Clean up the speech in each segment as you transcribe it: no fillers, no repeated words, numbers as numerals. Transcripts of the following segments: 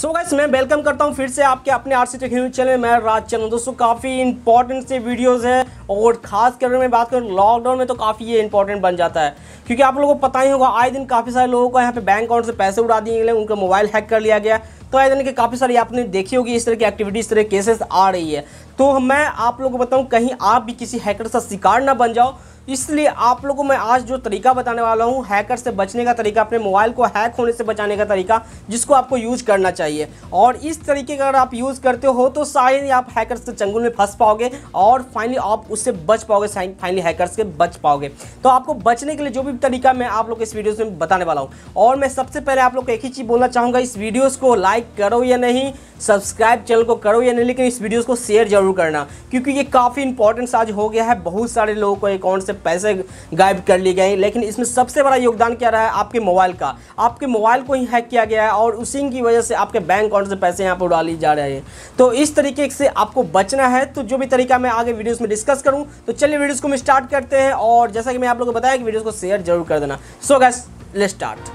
So guys मैं welcome करता हूं फिर से आपके अपने आरसी टेक हिंदी चैनल में। मैं राज चंद। दोस्तों काफ़ी इंपॉर्टेंट से वीडियोस हैं और खास कर मैं बात करूं लॉकडाउन में तो काफ़ी ये इंपॉर्टेंट बन जाता है, क्योंकि आप लोगों को पता ही होगा आए दिन काफ़ी सारे लोगों को यहाँ पे बैंक अकाउंट से पैसे उड़ा दिए गए, उनका मोबाइल हैक कर लिया गया। तो आए दिन के काफ़ी सारी आपने देखी होगी इस तरह की एक्टिविटी, इस तरह के केसेस आ रही है। तो मैं आप लोगों को बताऊँ कहीं आप भी किसी हैकर का शिकार ना बन जाओ, इसलिए आप लोगों को मैं आज जो तरीका बताने वाला हूं हैकर से बचने का तरीका, अपने मोबाइल को हैक होने से बचाने का तरीका जिसको आपको यूज़ करना चाहिए। और इस तरीके का अगर आप यूज़ करते हो तो शायद आप हैकर्स के चंगुल में फंस पाओगे और फाइनली आप उससे बच पाओगे, फाइनली हैकर्स के बच पाओगे। तो आपको बचने के लिए जो भी तरीका मैं आप लोग इस वीडियो में बताने वाला हूँ। और मैं सबसे पहले आप लोग को एक ही चीज़ बोलना चाहूँगा, इस वीडियोज़ को लाइक करो या नहीं, सब्सक्राइब चैनल को करो या नहीं, लेकिन इस वीडियोज़ को शेयर जरूर करना, क्योंकि ये काफ़ी इंपॉर्टेंट आज हो गया है। बहुत सारे लोगों को अकाउंट से पैसे गायब कर लिए गए, लेकिन इसमें सबसे बड़ा योगदान क्या रहा है आपके मोबाइल का। आपके मोबाइल को ही हैक किया गया है और उसी की वजह से आपके बैंक अकाउंट से पैसे यहाँ पर उड़ा लिए जा रहे हैं। तो इस तरीके से आपको बचना है, तो जो भी तरीका मैं आगे वीडियोस में डिस्कस करूँ। तो चलिए वीडियोस को हम स्टार्ट करते हैं, और जैसा कि मैं आप लोगों को बताया कि वीडियोस को शेयर जरूर कर देना। So guys let's start.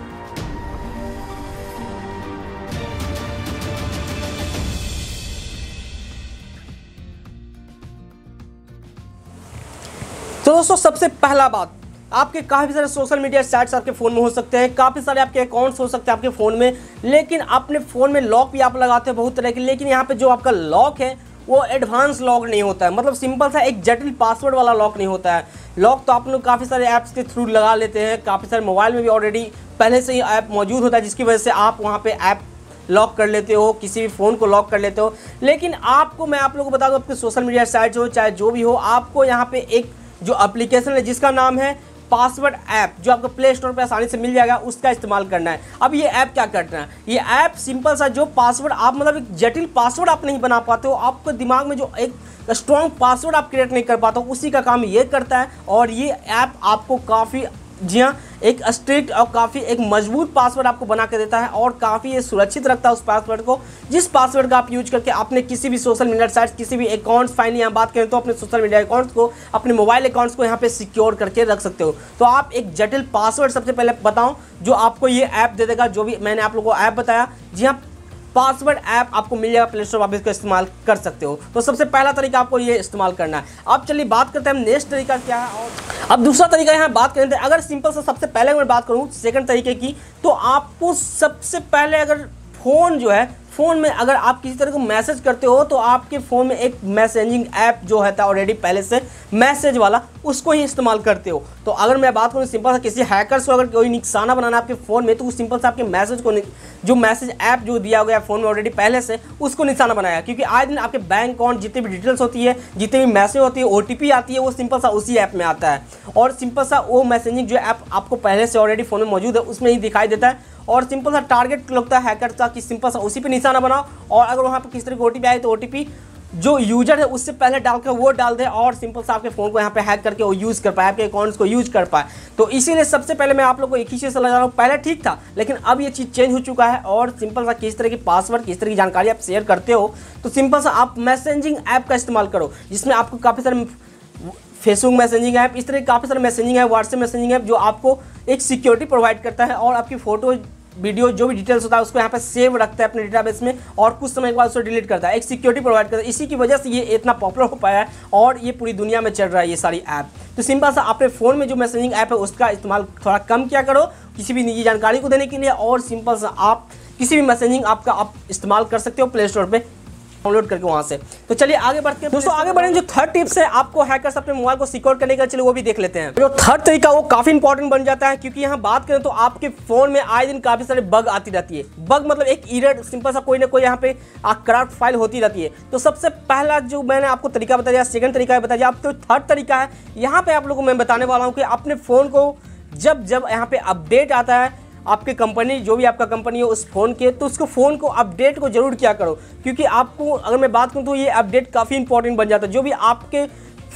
तो दोस्तों सबसे पहला बात, आपके काफ़ी सारे सोशल मीडिया साइट्स आपके फ़ोन में हो सकते हैं, काफ़ी सारे आपके अकाउंट्स हो सकते हैं आपके फ़ोन में, लेकिन अपने फ़ोन में लॉक भी आप लगाते हैं बहुत तरह के। लेकिन यहाँ पे जो आपका लॉक है वो एडवांस लॉक नहीं होता है, मतलब सिंपल सा एक जटिल पासवर्ड वाला लॉक नहीं होता है। लॉक तो आप लोग काफ़ी सारे ऐप्स के थ्रू लगा लेते हैं, काफ़ी सारे मोबाइल में भी ऑलरेडी पहले से ही ऐप मौजूद होता है, जिसकी वजह से आप वहाँ पर ऐप लॉक कर लेते हो, किसी भी फ़ोन को लॉक कर लेते हो। लेकिन आपको मैं आप लोगों को बता दूँ, आपके सोशल मीडिया साइट्स हो चाहे जो भी हो, आपको यहाँ पर एक जो एप्लीकेशन है जिसका नाम है पासवर्ड ऐप, जो आपको प्ले स्टोर पर आसानी से मिल जाएगा, उसका इस्तेमाल करना है। अब ये ऐप क्या करना है, ये ऐप सिंपल सा जो पासवर्ड आप मतलब एक जटिल पासवर्ड आप नहीं बना पाते हो, आपके दिमाग में जो एक स्ट्रॉन्ग पासवर्ड आप क्रिएट नहीं कर पाते हो, उसी का काम ये करता है। और ये ऐप आपको काफ़ी जी हाँ एक स्ट्रिक्ट और काफ़ी एक मजबूत पासवर्ड आपको बना के देता है, और काफ़ी ये सुरक्षित रखता है उस पासवर्ड को जिस पासवर्ड का आप यूज करके अपने किसी भी सोशल मीडिया साइट्स, किसी भी अकाउंट्स, फाइनली यहाँ बात करें तो अपने सोशल मीडिया अकाउंट्स को, अपने मोबाइल अकाउंट्स को यहाँ पे सिक्योर करके रख सकते हो। तो आप एक जटिल पासवर्ड सबसे पहले बताऊँ जो आपको ये ऐप दे देगा, जो भी मैंने आप लोगों को ऐप बताया। जी हाँ, पासवर्ड ऐप आपको मिल जाएगा प्ले स्टोर, आप इसका इस्तेमाल कर सकते हो। तो सबसे पहला तरीका आपको ये इस्तेमाल करना है। अब चलिए बात करते हैं हम नेक्स्ट तरीका क्या है। और अब दूसरा तरीका यहाँ बात करें, अगर सिंपल सा सबसे पहले मैं बात करूँ सेकंड तरीके की, तो आपको सबसे पहले अगर फ़ोन जो है, फ़ोन में अगर आप किसी तरह को मैसेज करते हो तो आपके फ़ोन में एक मैसेजिंग ऐप जो है ऑलरेडी पहले से मैसेज वाला, उसको ही इस्तेमाल करते हो। तो अगर मैं बात करूँ सिंपल सा किसी हैकर्स को अगर कोई निशाना बनाना आपके फ़ोन में, तो उस सिंपल सा आपके मैसेज को, जो मैसेज ऐप जो दिया गया फ़ोन में ऑलरेडी पहले से, उसको निशाना बनाया। क्योंकि आज दिन आपके बैंक अकाउंट जितनी भी डिटेल्स होती है, जितनी भी मैसेज होती है, OTP आती है, वो सिंपल सा उसी ऐप में आता है। और सिंपल सा वो मैसेजिंग जो ऐप आपको पहले से ऑलरेडी फ़ोन में मौजूद है उसमें ही दिखाई देता है। और सिंपल सा टारगेट लगता है हैकर का कि सिंपल सा उसी पे निशाना बनाओ, और अगर वहाँ पर किसी तरह की OTP आए तो OTP जो यूजर है उससे पहले डाल कर वो डाल दे, और सिंपल सा आपके फ़ोन को यहाँ पे हैक करके वो यूज़ कर पाए, आपके अकाउंट्स को यूज़ कर पाए। तो इसीलिए सबसे पहले मैं आप लोग को एक ही चीज़ समझा रहा हूँ, पहले ठीक था लेकिन अब ये चीज़ चेंज हो चुका है। और सिंपल सा किस तरह की पासवर्ड, किस तरह की जानकारी आप शेयर करते हो, तो सिंपल सा आप मैसेजिंग ऐप का इस्तेमाल करो, जिसमें आपको काफ़ी सारे फेसबुक मैसेजिंग ऐप, इस तरह काफ़ी सारे messaging app, WhatsApp messaging app, जो आपको एक सिक्योरिटी प्रोवाइड करता है और आपकी फ़ोटो वीडियो जो भी डिटेल्स होता है उसको यहाँ पे सेव रखता है अपने डेटाबेस में, और कुछ समय के बाद उसको डिलीट करता है, एक सिक्योरिटी प्रोवाइड करता है। इसी की वजह से ये इतना पॉपुलर हो पाया है और ये पूरी दुनिया में चल रहा है ये सारी ऐप। तो सिंपल सा अपने फ़ोन में जो मैसेजिंग ऐप है उसका इस्तेमाल थोड़ा कम किया करो किसी भी निजी जानकारी को देने के लिए, और सिंपल सा आप किसी भी मैसेजिंग ऐप का आप इस्तेमाल कर सकते हो प्ले स्टोर पर डाउनलोड करके वहाँ से। तो चलिए आगे बढ़ते हैं दोस्तों, आगे बढ़ें जो थर्ड टिप्स है आपको हैकर्स अपने मोबाइल को सिक्योर करने का, चलिए वो भी देख लेते हैं। जो थर्ड तरीका वो काफ़ी इंपॉर्टेंट बन जाता है, क्योंकि यहाँ बात करें तो आपके फ़ोन में आए दिन काफ़ी सारे बग आती रहती है। बग मतलब एक एरर, सिंपल सा कोई ना कोई यहाँ पे करप्ट फाइल होती रहती है। तो सबसे पहला जो मैंने आपको तरीका बताया, सेकंड तरीका बताया, अब तो थर्ड तरीका है। यहाँ पर आप लोगों को मैं बताने वाला हूँ कि अपने फ़ोन को जब जब यहाँ पे अपडेट आता है आपके कंपनी, जो भी आपका कंपनी हो उस फ़ोन के, तो उसको फ़ोन को अपडेट को जरूर किया करो। क्योंकि आपको अगर मैं बात करूँ तो ये अपडेट काफ़ी इंपॉर्टेंट बन जाता है, जो भी आपके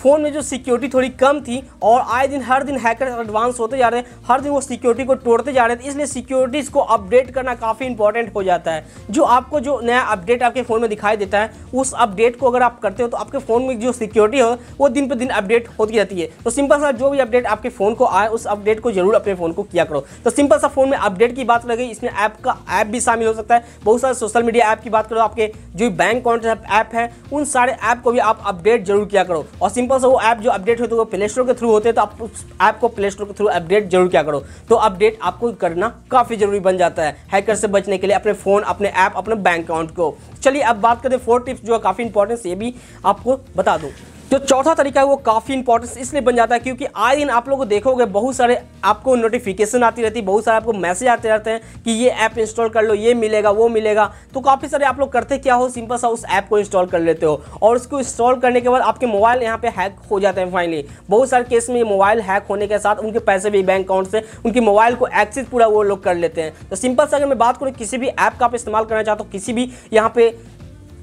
फ़ोन में जो सिक्योरिटी थोड़ी कम थी और आए दिन हर दिन हैकर्स एडवांस होते जा रहे हैं, हर दिन वो सिक्योरिटी को तोड़ते जा रहे हैं। इसलिए सिक्योरिटीज़ को अपडेट करना काफ़ी इंपॉर्टेंट हो जाता है। जो आपको जो नया अपडेट आपके फ़ोन में दिखाई देता है, उस अपडेट को अगर आप करते हो तो आपके फ़ोन में जो सिक्योरिटी हो वो दिन पर दिन अपडेट होती रहती है। तो सिंपल सा जो भी अपडेट आपके फ़ोन को आए, उस अपडेट को जरूर अपने फ़ोन को किया करो। तो सिंपल सा फ़ोन में अपडेट की बात लगी, इसमें ऐप भी शामिल हो सकता है। बहुत सारे सोशल मीडिया ऐप की बात करो, आपके जो बैंक कॉन्ट्रैक्ट ऐप है, उन सारे ऐप को भी आप अपडेट जरूर किया करो। और सिंपल सा वो ऐप जो अपडेट होते वो प्ले स्टोर के थ्रू होते हैं, तो आप उस ऐप को प्ले स्टोर के थ्रू अपडेट जरूर किया करो। तो अपडेट आपको करना काफ़ी जरूरी बन जाता है हैकर से बचने के लिए, अपने फ़ोन, अपने ऐप, अपने बैंक अकाउंट को। चलिए अब बात करते हैं 4 टिप्स जो है काफ़ी इंपॉर्टेंस, ये भी आपको बता दूँ। जो चौथा तरीका है वो काफ़ी इंपॉर्टेंस इसलिए बन जाता है क्योंकि आए दिन आप लोगों को देखोगे बहुत सारे आपको नोटिफिकेशन आती रहती है, बहुत सारे आपको मैसेज आते रहते हैं कि ये ऐप इंस्टॉल कर लो, ये मिलेगा, वो मिलेगा। तो काफ़ी सारे आप लोग करते क्या हो, सिंपल सा उस ऐप को इंस्टॉल कर लेते हो और उसको इंस्टॉल करने के बाद आपके मोबाइल यहाँ पे हैक हो जाते हैं। फाइनली बहुत सारे केस में मोबाइल हैक होने के साथ उनके पैसे भी बैंक अकाउंट से उनके मोबाइल को एक्सेस पूरा वो लोग कर लेते हैं। तो सिंपल सा अगर मैं बात करूँ, किसी भी ऐप का आप इस्तेमाल करना चाहते हो, किसी भी यहाँ पे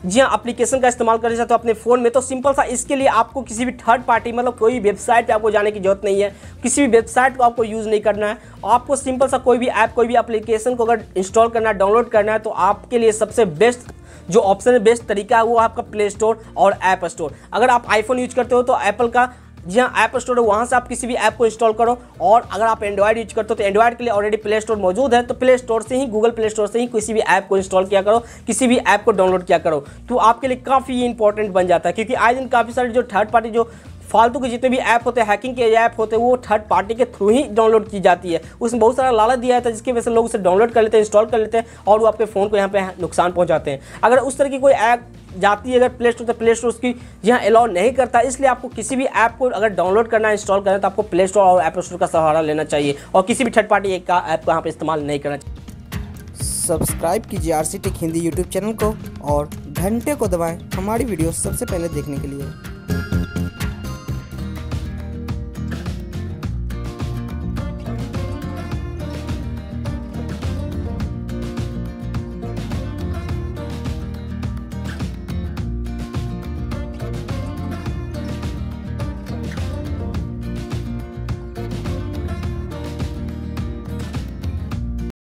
जी हाँ एप्लीकेशन का इस्तेमाल करना चाहते हो अपने फ़ोन में, तो सिंपल सा इसके लिए आपको किसी भी थर्ड पार्टी मतलब कोई वेबसाइट पे आपको जाने की जरूरत नहीं है, किसी भी वेबसाइट को आपको यूज़ नहीं करना है। आपको सिंपल सा कोई भी ऐप, कोई भी एप्लीकेशन को अगर इंस्टॉल करना है, डाउनलोड करना है, तो आपके लिए सबसे बेस्ट जो ऑप्शन है, बेस्ट तरीका है, वो आपका प्ले स्टोर और ऐप स्टोर। अगर आप आईफोन यूज करते हो तो एप्पल का जी हाँ ऐप स्टोर है, वहाँ से आप किसी भी ऐप को इंस्टॉल करो। और अगर आप एंड्रॉयड यूज करते हो तो एंड्रॉयड के लिए ऑलरेडी प्ले स्टोर मौजूद है, तो प्ले स्टोर से ही, गूगल प्ले स्टोर से ही किसी भी ऐप को इंस्टॉल किया करो, किसी भी ऐप को डाउनलोड किया करो। तो आपके लिए काफ़ी इंपॉर्टेंट बन जाता है क्योंकि आज दिन काफ़ी सारे जो थर्ड पार्टी जो फालतू के जितने भी ऐप होते हैं, हैकिंग के ऐप होते हैं, वो थर्ड पार्टी के थ्रू ही डाउनलोड की जाती है। उसमें बहुत सारा लालच दिया जाता है जिसकी वजह से लोग उसे डाउनलोड कर लेते हैं, इंस्टॉल कर लेते हैं और वो आपके फ़ोन को यहाँ पे नुकसान पहुँचाते हैं। अगर उस तरह की कोई ऐप जाती है अगर प्ले स्टोर, तो प्ले स्टोर उसकी यहाँ अलाउ नहीं करता। इसलिए आपको किसी भी ऐप को अगर डाउनलोड करना है, इंस्टॉल करना है, तो आपको प्ले स्टोर और ऐप स्टोर का सहारा लेना चाहिए और किसी भी थर्ड पार्टी का ऐप को यहाँ पर इस्तेमाल नहीं करना चाहिए। सब्सक्राइब कीजिए RC Tech Hindi YouTube channel को और घंटे को दबाएँ हमारी वीडियो सबसे पहले देखने के लिए।